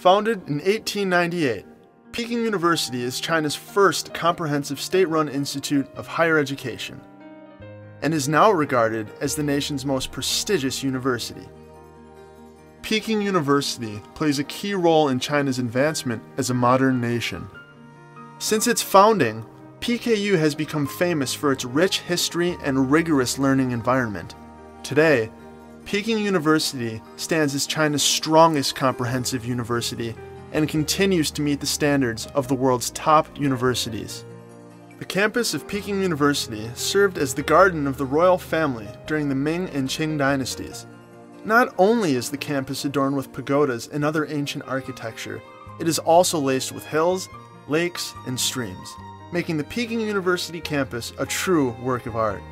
Founded in 1898, Peking University is China's first comprehensive state-run institute of higher education and is now regarded as the nation's most prestigious university. Peking University plays a key role in China's advancement as a modern nation. Since its founding, PKU has become famous for its rich history and rigorous learning environment. Today, Peking University stands as China's strongest comprehensive university and continues to meet the standards of the world's top universities. The campus of Peking University served as the garden of the royal family during the Ming and Qing dynasties. Not only is the campus adorned with pagodas and other ancient architecture, it is also laced with hills, lakes, and streams, making the Peking University campus a true work of art.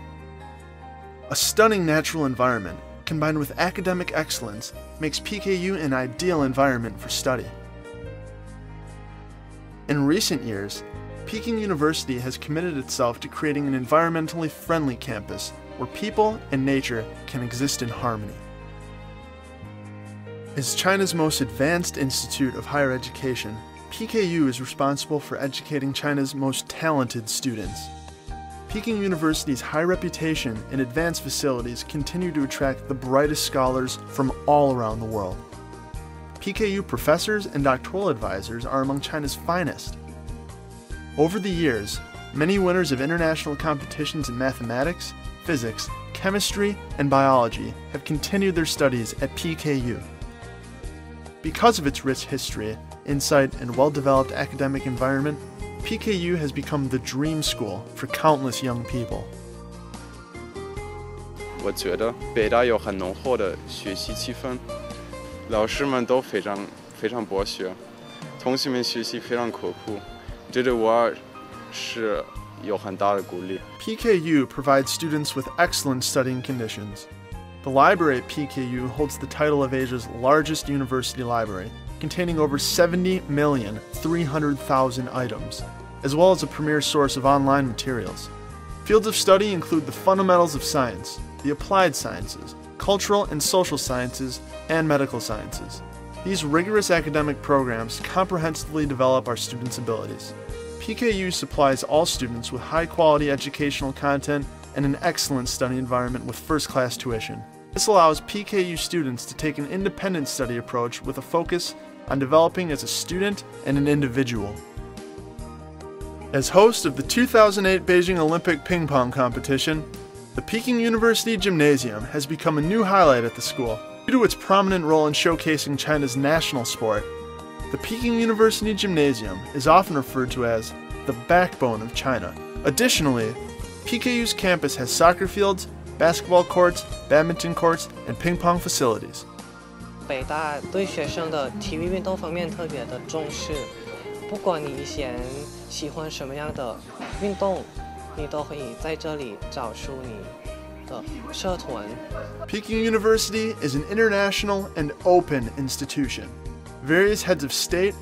A stunning natural environment, combined with academic excellence, makes PKU an ideal environment for study. In recent years, Peking University has committed itself to creating an environmentally friendly campus where people and nature can exist in harmony. As China's most advanced institute of higher education, PKU is responsible for educating China's most talented students. Peking University's high reputation and advanced facilities continue to attract the brightest scholars from all around the world. PKU professors and doctoral advisors are among China's finest. Over the years, many winners of international competitions in mathematics, physics, chemistry, and biology have continued their studies at PKU. Because of its rich history, insight, and well-developed academic environment, PKU has become the dream school for countless young people. 我觉得北大有很浓厚的学习气氛，老师们都非常博学，同学们学习非常刻苦，这对我是有很大的鼓励。PKU provides students with excellent studying conditions. The library at PKU holds the title of Asia's largest university library, containing over 70,300,000 items, as well as a premier source of online materials. Fields of study include the fundamentals of science, the applied sciences, cultural and social sciences, and medical sciences. These rigorous academic programs comprehensively develop our students' abilities. PKU supplies all students with high-quality educational content and an excellent study environment with first-class tuition. This allows PKU students to take an independent study approach with a focus on developing as a student and an individual. As host of the 2008 Beijing Olympic Ping Pong competition, the Peking University Gymnasium has become a new highlight at the school due to its prominent role in showcasing China's national sport. The Peking University Gymnasium is often referred to as the backbone of China. Additionally, PKU's campus has soccer fields, basketball courts, badminton courts, and ping pong facilities. 北大对学生的体育运动方面特别的重视，不管你以前喜欢什么样的运动，你都可以在这里找出你的社团。Peking University is an international and open institution. Various heads of state,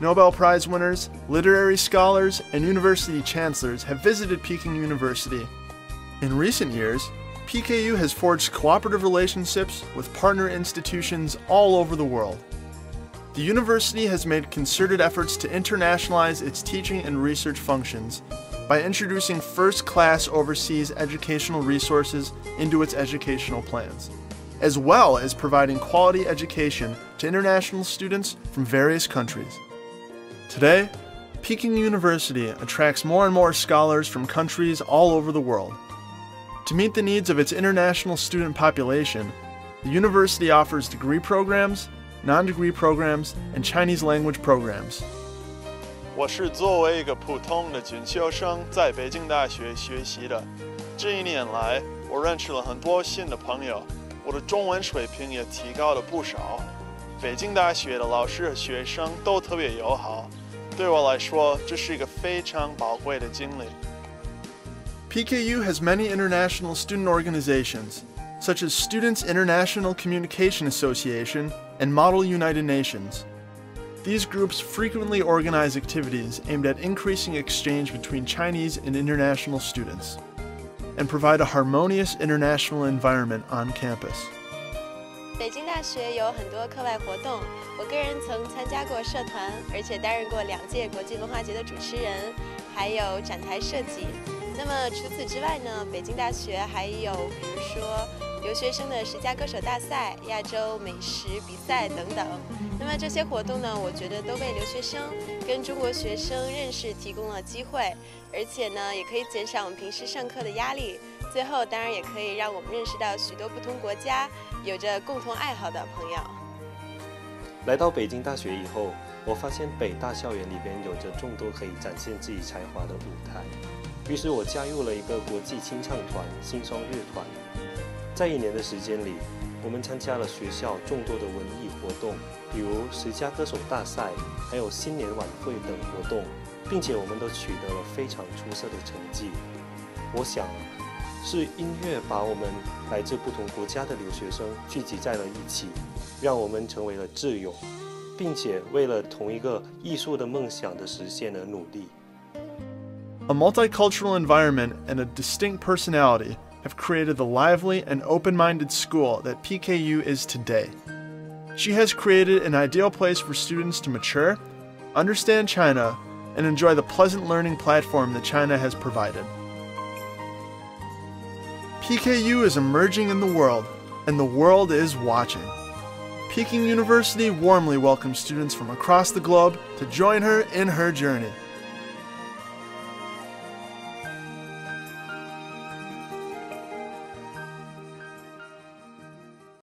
Nobel Prize winners, literary scholars, and university chancellors have visited Peking University. In recent years, PKU has forged cooperative relationships with partner institutions all over the world. The university has made concerted efforts to internationalize its teaching and research functions by introducing first-class overseas educational resources into its educational plans, as well as providing quality education to international students from various countries. Today, Peking University attracts more and more scholars from countries all over the world. To meet the needs of its international student population, the university offers degree programs, non-degree programs, and Chinese language programs. 我是作为一个普通的进修生在北京大学学习的。这一年来，我认识了很多新的朋友，我的中文水平也提高了不少。北京大学的老师和学生都特别友好，对我来说，这是一个非常宝贵的经历。 PKU has many international student organizations, such as Students' International Communication Association and Model United Nations. These groups frequently organize activities aimed at increasing exchange between Chinese and international students, and provide a harmonious international environment on campus. 北京大学有很多课外活动，我个人曾参加过社团，而且担任过2届国际文化节的主持人，还有展台设计。那么除此之外呢，北京大学还有比如说留学生的十佳歌手大赛、亚洲美食比赛等等。那么这些活动呢，我觉得都为留学生跟中国学生认识提供了机会，而且呢，也可以减少我们平时上课的压力。 最后，当然也可以让我们认识到许多不同国家有着共同爱好的朋友。来到北京大学以后，我发现北大校园里边有着众多可以展现自己才华的舞台，于是我加入了一个国际清唱团——新双乐团。在1年的时间里，我们参加了学校众多的文艺活动，比如10佳歌手大赛，还有新年晚会等活动，并且我们都取得了非常出色的成绩。我想。 是音乐把我们来自不同国家的留学生聚集在了一起，让我们成为了挚友，并且为了同一个艺术的梦想的实现而努力。A multicultural environment and a distinct personality have created the lively and open-minded school that PKU is today. She has created an ideal place for students to mature, understand China, and enjoy the pleasant learning platform that China has provided. PKU is emerging in the world, and the world is watching. Peking University warmly welcomes students from across the globe to join her in her journey.